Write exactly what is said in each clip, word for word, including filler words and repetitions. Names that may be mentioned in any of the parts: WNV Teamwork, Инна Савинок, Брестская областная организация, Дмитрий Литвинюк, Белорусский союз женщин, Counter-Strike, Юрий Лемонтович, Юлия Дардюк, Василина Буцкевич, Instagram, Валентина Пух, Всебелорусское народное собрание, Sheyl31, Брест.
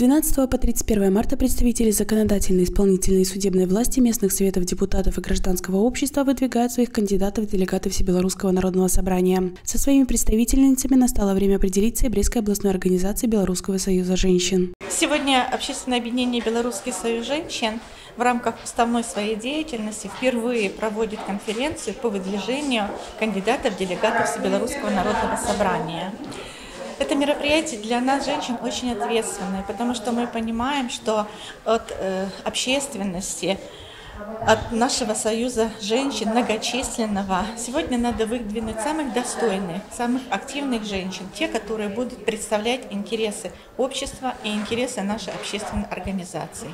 двенадцатого по тридцать первое марта представители законодательной, исполнительной и судебной власти, местных советов депутатов и гражданского общества выдвигают своих кандидатов в делегаты Всебелорусского народного собрания. Со своими представительницами настало время определиться и Брестской областной организации Белорусского союза женщин. Сегодня общественное объединение «Белорусский союз женщин» в рамках уставной своей деятельности впервые проводит конференцию по выдвижению кандидатов в делегатов Всебелорусского народного собрания. Это мероприятие для нас, женщин, очень ответственное, потому что мы понимаем, что от э, общественности, от нашего союза женщин, многочисленного, сегодня надо выдвинуть самых достойных, самых активных женщин, те, которые будут представлять интересы общества и интересы нашей общественной организации.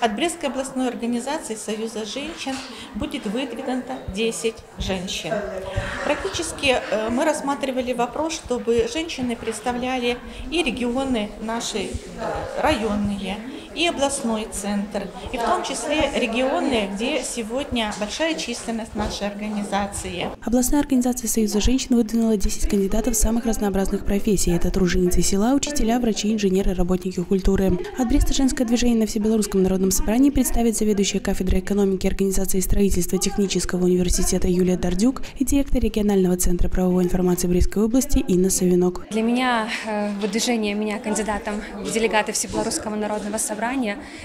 От Брестской областной организации Союза женщин будет выдвинуто десять женщин. Практически мы рассматривали вопрос, чтобы женщины представляли и регионы наши районные, и областной центр, и в том числе регионы, где сегодня большая численность нашей организации. Областная организация Союза женщин выдвинула десять кандидатов самых разнообразных профессий. Это труженицы села, учителя, врачи, инженеры, работники культуры. От Бреста женское движение на Всебелорусском народном собрании представит заведующая кафедрой экономики организации строительства технического университета Юлия Дардюк и директор регионального центра правовой информации Брестской области Инна Савинок. Для меня выдвижение меня кандидатом в делегаты Всебелорусского народного собрания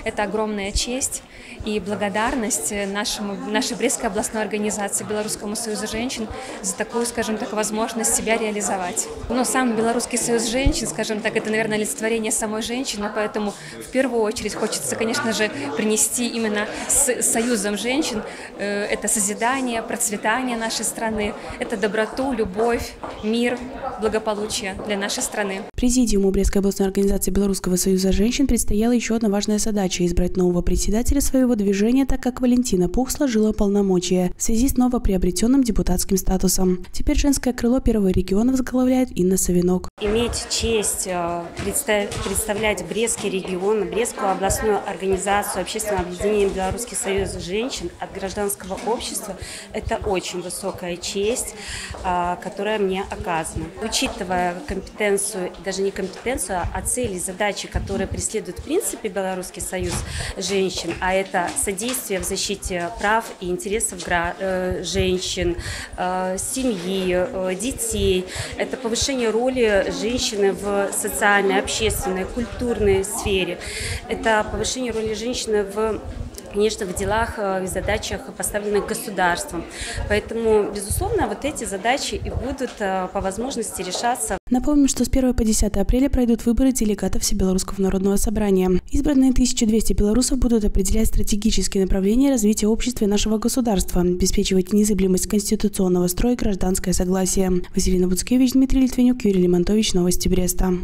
это огромная честь и благодарность нашему, нашей Брестской областной организации Белорусскому союзу женщин за такую, скажем так, возможность себя реализовать. Но сам Белорусский союз женщин, скажем так, это, наверное, олицетворение самой женщины, поэтому в первую очередь хочется, конечно же, принести именно с союзом женщин это созидание, процветание нашей страны, это доброту, любовь, мир, благополучие для нашей страны. Президиуму Брестской областной организации Белорусского союза женщин предстояло еще одна важная задача – избрать нового председателя своего движения, так как Валентина Пух сложила полномочия в связи с новоприобретенным депутатским статусом. Теперь женское крыло первого региона возглавляет Инна Савинок. Иметь честь представлять Брестский регион, Брестскую областную организацию общественного объединения Белорусский союз женщин от гражданского общества – это очень высокая честь, которая мне оказана. Учитывая компетенцию, даже не компетенцию, а цели, задачи, которые преследуют в принципе Белорусский союз женщин, а это содействие в защите прав и интересов женщин, семьи, детей, это повышение роли женщины в социальной, общественной, культурной сфере, это повышение роли женщины в конечно, в делах и задачах, поставленных государством. Поэтому, безусловно, вот эти задачи и будут по возможности решаться. Напомним, что с первого по десятое апреля пройдут выборы делегатов Всебелорусского народного собрания. Избранные тысяча двести белорусов будут определять стратегические направления развития общества и нашего государства, обеспечивать незыблемость конституционного строя и гражданское согласие. Василина Буцкевич, Дмитрий Литвинюк, Юрий Лемонтович, новости Бреста.